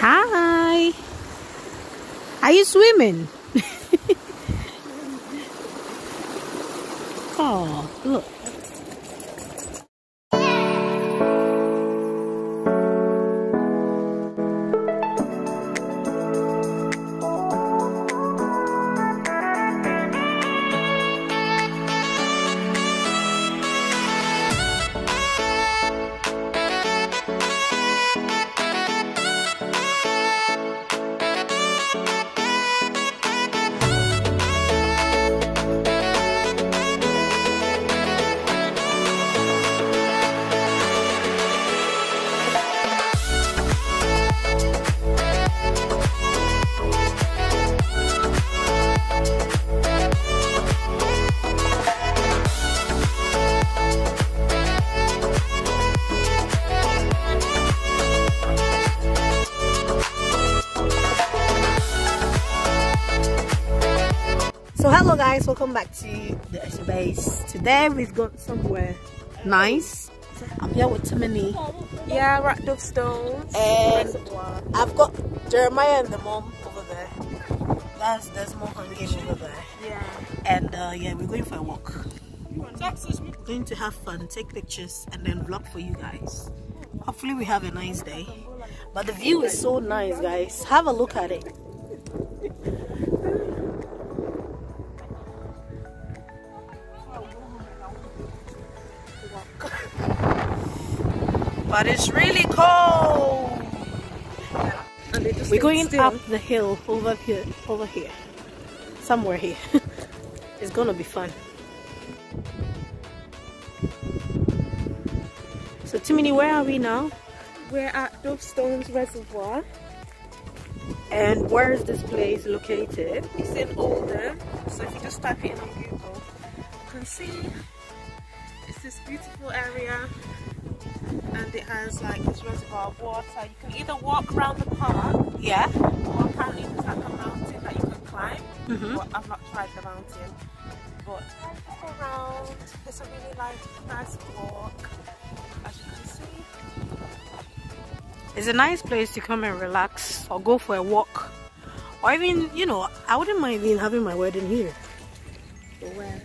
Hi. Are you swimming? Oh, look. Hello guys, welcome back to the Esha base. Today we've gone somewhere nice. I'm here with Timini. Yeah, we're at Dove Stones Reservoir. I've got Jeremiah and the mom over there. There's more congregation over there. Yeah. And yeah, we're going for a walk. We're going to have fun, take pictures and then vlog for you guys. Hopefully we have a nice day. But the view is so nice guys. Have a look at it. But it's really cold. We're going up the hill over here, somewhere here. It's gonna be fun. So Timini, where are we now? We're at Dove Stones Reservoir. And where is this place located? It's in Oldham. So if you just type it in on Google, you can see it's this beautiful area. And it has like this reservoir of water. You can either walk around the park, yeah, or apparently there's like a mountain that you can climb. But I've not tried the mountain. But walk around. It's a really nice walk, as you can see. It's a nice place to come and relax, or go for a walk, or even, you know, I wouldn't mind even having my wedding here. For where?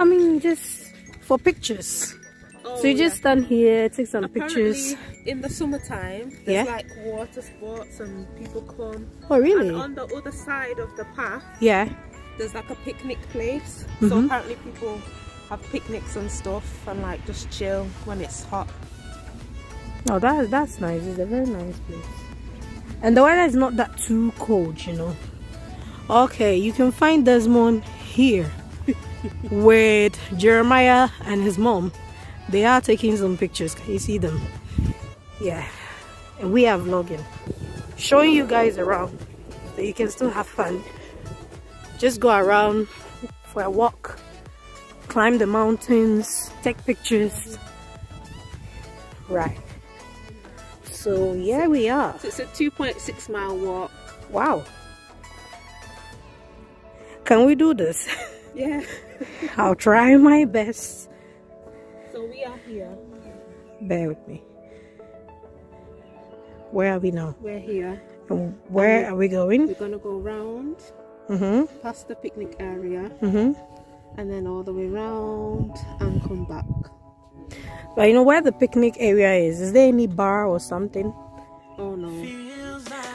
I mean, just for pictures. So you just stand here, take some pictures. In the summertime, there's like water sports and people come. Oh really? And on the other side of the path, yeah, there's like a picnic place. So apparently people have picnics and stuff and like just chill when it's hot. Oh, that's nice. It's a very nice place. And the weather is not that too cold, you know. Okay, you can find Desmond here with Jeremiah and his mom. They are taking some pictures. Can you see them? Yeah. And we are vlogging, showing you guys around so you can still have fun. Just go around for a walk, climb the mountains, take pictures. Right. So yeah, we are. So it's a 2.6 mile walk. Wow. Can we do this? Yeah. I'll try my best. So we are here. Bear with me. Where are we now? We're here. And where are we going? We're going to go round, past the picnic area, and then all the way round and come back. But you know where the picnic area is? Is there any bar or something? Oh no.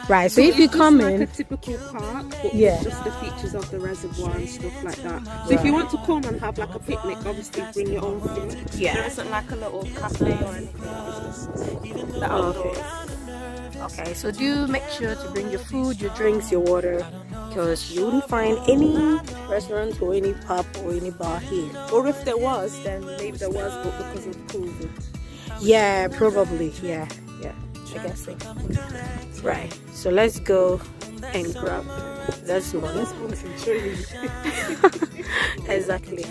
Right, so if you come in, it's like a typical park, but yeah, just the features of the reservoir and stuff like that. So if you want to come and have like a picnic, obviously bring your own food. Yeah, there isn't like a little cafe or anything. It's just the outdoors. Okay, so do make sure to bring your food, your drinks, your water, because you wouldn't find any restaurant or any pub or any bar here. Or if there was, then maybe there was, but because of COVID. Yeah, probably. Yeah, yeah. I guess so. Right, so let's go and grab this one. Exactly.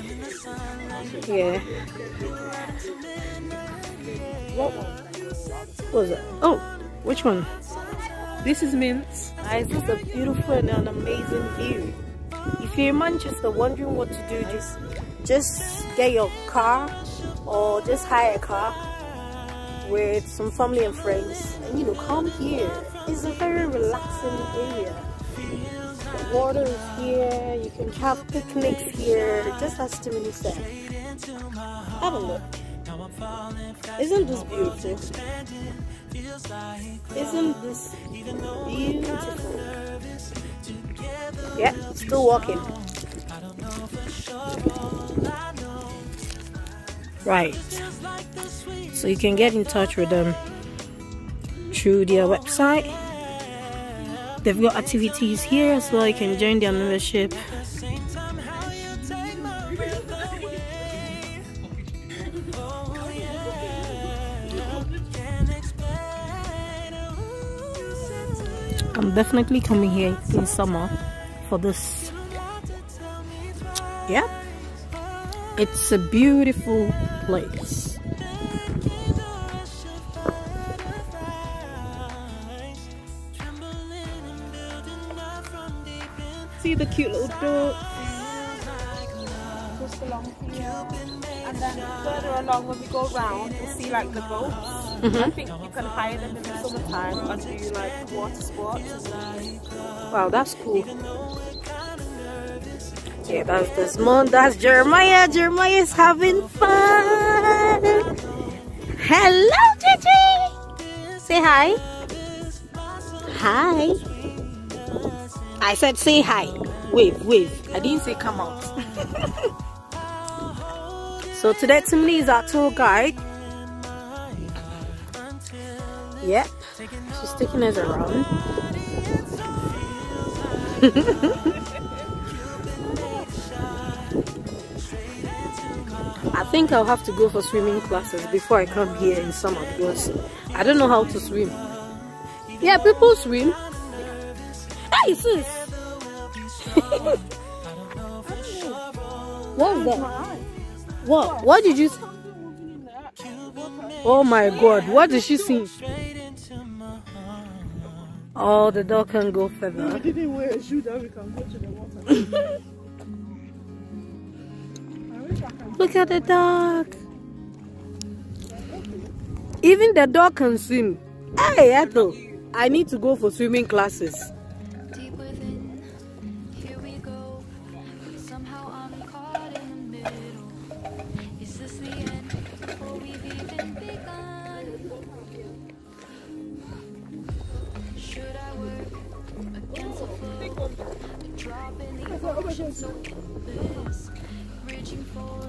Yeah. What was that? Oh, which one? This is mint. It's just a beautiful and an amazing view. If you're in Manchester wondering what to do, just get your car or just hire a car with some family and friends, and come here. It's a very relaxing area. The water is here, you can have picnics here, just as Timothy said. Have a look. Isn't this beautiful? Isn't this beautiful? Yeah, still walking. Right, so you can get in touch with them through their website. They've got activities here as well. You can join their membership. I'm definitely coming here in summer for this. Yeah, it's a beautiful place. See the cute little ducks just along here, and then further along when we go round, we'll see like the boats. I think you can hire them in the summertime or do like water sports. Wow, that's cool. Yeah, that's this month. That's Jeremiah. Jeremiah is having fun. Hello, Gigi. Say hi. Hi. I said say hi. Wave, wave. I didn't say come out. So today Timmy is our tour guide. Yep. She's taking us around. I think I'll have to go for swimming classes before I come here in summer, because I don't know how to swim. Yeah, people swim. Hey, sis! What's that? What? What did you... Oh my god, what did she sing? Oh, the dog can go further. We didn't wear a shoe that we can go to the water. Look at the dog. Even the dog can swim. Hey, Ethel, I need to go for swimming classes. Deep within, here we go. Somehow I'm caught in the middle. Is this the end before we've even begun? Should I work against the flow? A drop in the ocean, so endless. Reaching for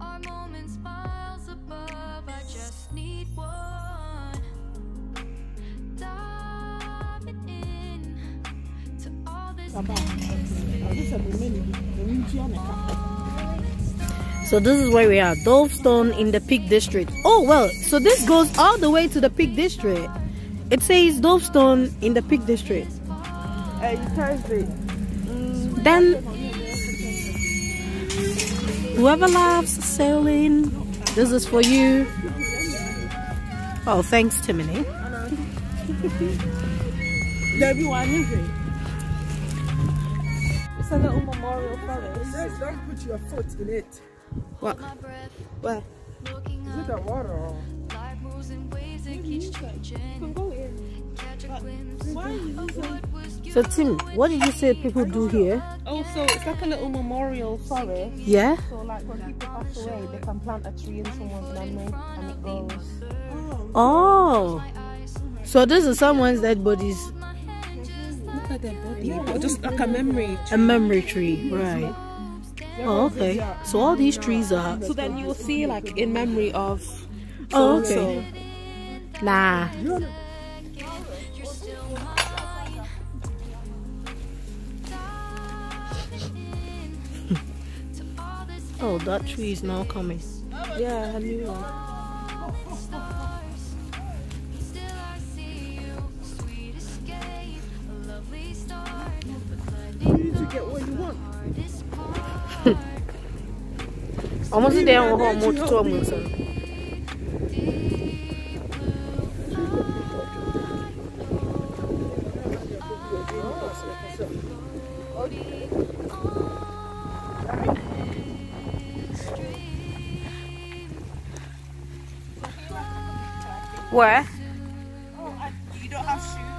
our moments miles above. I just need one. Diving in to all this. So this is where we are, Dove Stone in the Peak District. Oh well, so this goes all the way to the Peak District. It says Dove Stone in the Peak District. Then. Whoever loves sailing, this is for you. Oh, thanks, Timony. It's a little memorial forest. Yes, don't put your foot in it. What? Where? Is it the water or? So Tim, what did you say people do here? Oh, so it's like a little memorial forest. Yeah. So like when people pass away, they can plant a tree in someone's memory and it grows. Oh. So this is someone's dead bodies. Look at their body. Or just like a memory tree. A memory tree, right. Oh, okay. So all these trees are... So then you will see like in memory of... Oh, okay. Nah. Oh, that tree is now coming. Yeah, I knew it. You need to get what you want. Almost there on home with Tom. Where? Oh, you don't have shoes.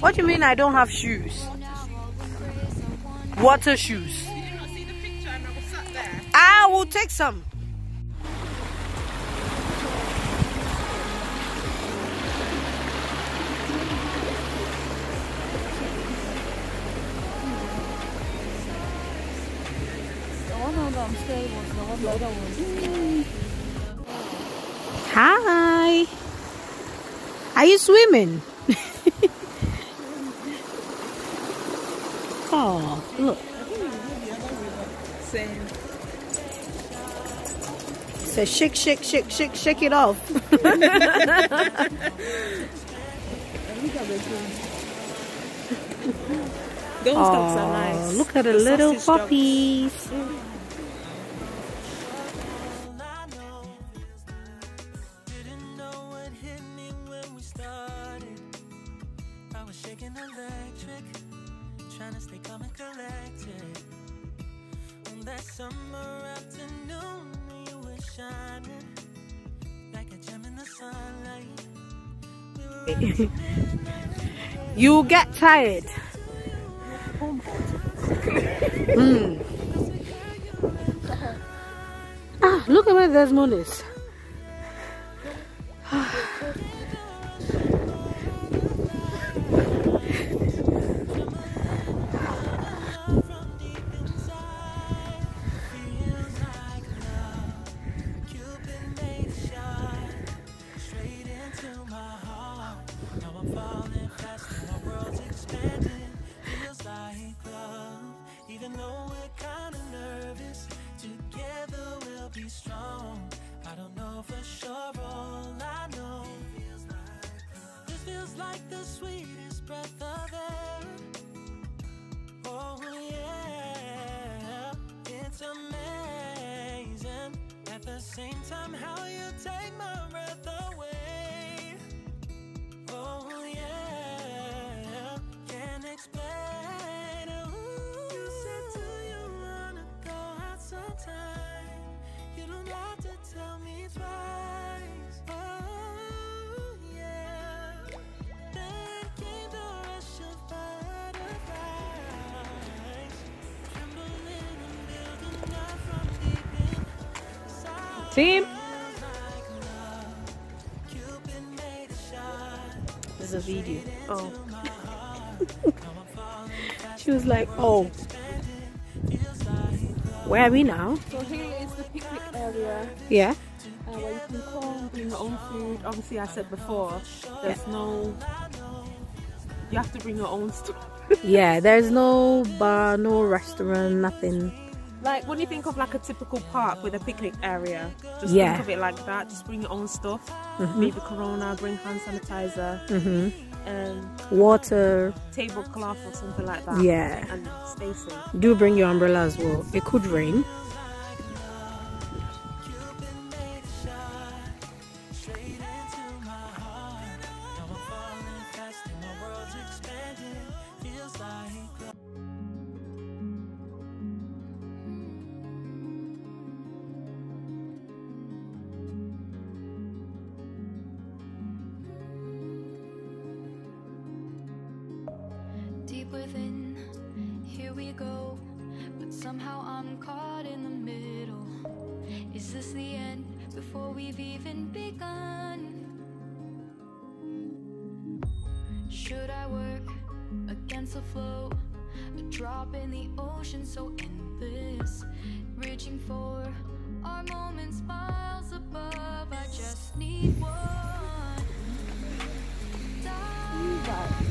What do you mean I don't have shoes? Water shoes. Did you not see the picture and I was sat there? I will take some. Hi, are you swimming? Oh, look. So shake, shake, shake, shake, shake it off. Those dogs are nice. Look at the little puppies. You'll get tired. Ah, look at where there's moon is. Team. There's a video. Oh. She was like, oh. Where are we now? So here is the picnic area. Yeah. Where you can come, bring your own food. Obviously, I said before, there's no. You have to bring your own stuff. Yeah, there's no bar, no restaurant, nothing. Like when you think of like a typical park with a picnic area, just think of it like that. Just bring your own stuff. Maybe Corona, bring hand sanitizer, water, tablecloth or something like that. Yeah, and stay safe. Do bring your umbrella as well. It could rain. Within, here we go, but somehow I'm caught in the middle. Is this the end before we've even begun? Should I work against the flow, a drop in the ocean so endless, reaching for our moments miles above? I just need one dive.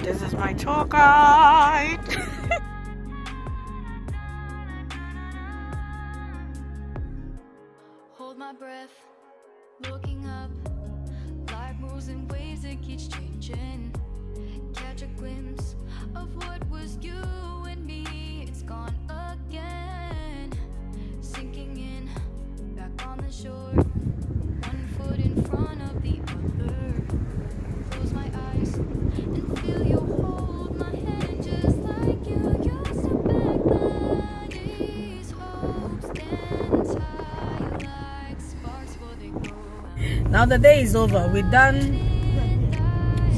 This is my tour guide. Hold my breath, looking up, life moves Now the day is over. We're done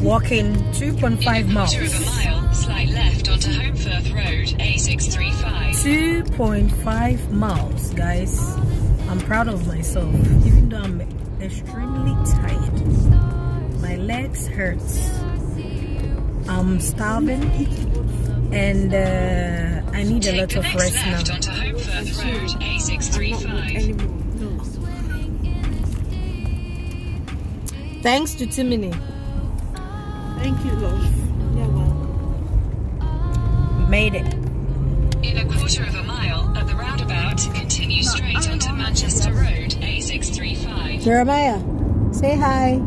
walking 2.5 miles. In a quarter of a mile, slight left onto Homeforth Road, A635. 2.5 miles, guys. I'm proud of myself, even though I'm extremely tired. My legs hurt. I'm starving, and I need a lot of rest now. Onto Homeforth Road, A635. Thanks to Timini. Thank you, love. You're welcome. Made it. In a quarter of a mile, at the roundabout, continue straight onto Manchester Road, A635. Jeremiah, say hi.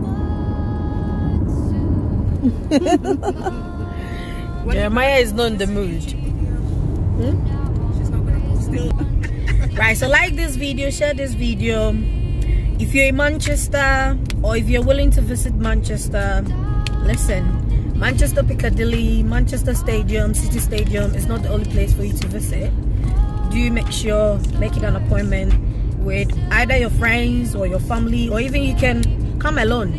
Jeremiah is not in the mood. Hmm? She's not gonna post it. Right, so like this video, share this video. If you're in Manchester, or if you're willing to visit Manchester, listen, Manchester Piccadilly, Manchester Stadium, City Stadium is not the only place for you to visit. Do make sure, make it an appointment with either your friends or your family, or even you can come alone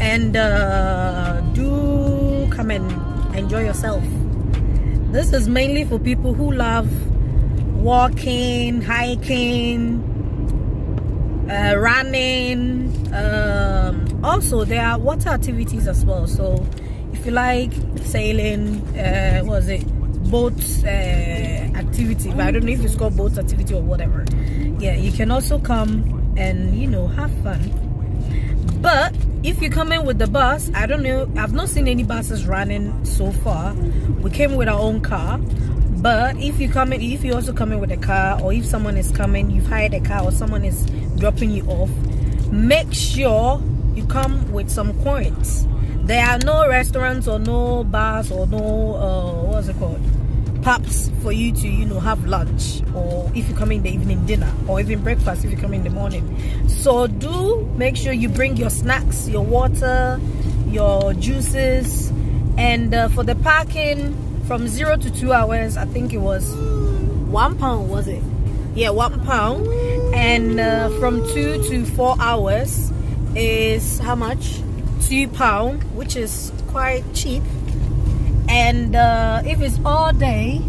and do come and enjoy yourself. This is mainly for people who love walking, hiking, running. Also there are water activities as well, so if you like sailing, what is it, boat activity, but I don't know if it's called boat activity or whatever. Yeah, you can also come and, you know, have fun. But if you come in with the bus, I don't know, I've not seen any buses running so far. We came with our own car. But if you come in, if you also come in with a car, or if someone is coming, you've hired a car, or someone is dropping you off, make sure you come with some coins. There are no restaurants or no bars or no what's it called, pubs for you to, you know, have lunch, or if you come in the evening dinner, or even breakfast if you come in the morning. So do make sure you bring your snacks, your water, your juices, and for the parking, from 0 to 2 hours, I think it was £1, was it? Yeah, £1. And from 2 to 4 hours is how much? £2, which is quite cheap. And if it's all day,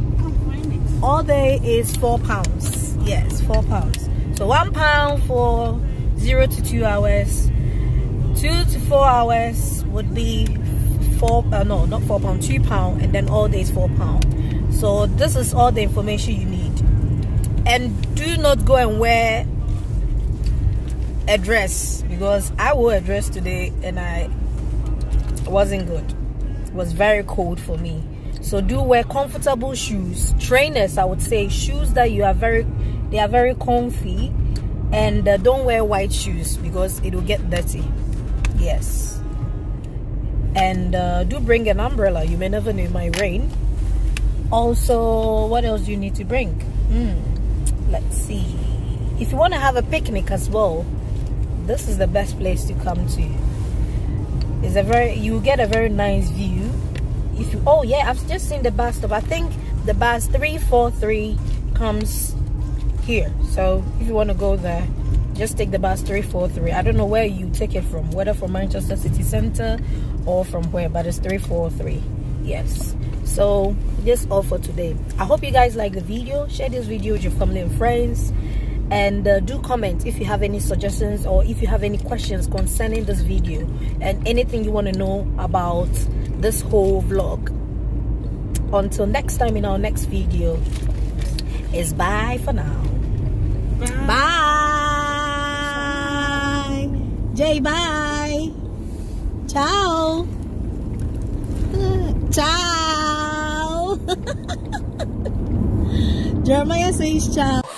all day is £4. Yes, £4. So £1 for 0 to 2 hours. 2 to 4 hours would be £2, and then all day is £4. So this is all the information you need. And do not go and wear a dress, because I wore a dress today and I wasn't good. It was very cold for me. So do wear comfortable shoes, trainers, I would say, shoes that you are very comfy, and don't wear white shoes because it will get dirty. Yes. And do bring an umbrella, you may never know, it might rain. Also, what else do you need to bring? Let's see. If you want to have a picnic as well, this is the best place to come to. It's a very, you get a very nice view. If you, oh yeah, I've just seen the bus stop. I think the bus 343 comes here, so if you want to go there, just take the bus 343. I don't know where you take it from, whether from Manchester City Centre or from where, but it's 343. Yes. So this is all for today. I hope you guys like the video. Share this video with your family and friends, and do comment if you have any suggestions, or if you have any questions concerning this video and anything you want to know about this whole vlog. Until next time in our next video, it's bye for now. Bye, bye. Jay, bye. Ciao. Ciao. Jeremiah says ciao.